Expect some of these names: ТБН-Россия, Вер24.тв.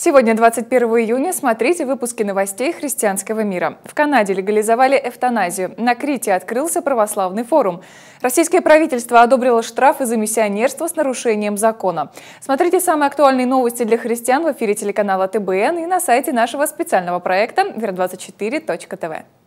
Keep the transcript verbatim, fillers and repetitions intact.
Сегодня, двадцать первого июня, смотрите выпуски новостей христианского мира. В Канаде легализовали эвтаназию. На Крите открылся православный форум. Российское правительство одобрило штрафы за миссионерство с нарушением закона. Смотрите самые актуальные новости для христиан в эфире телеканала тэ бэ эн и на сайте нашего специального проекта вер двадцать четыре точка тэ вэ.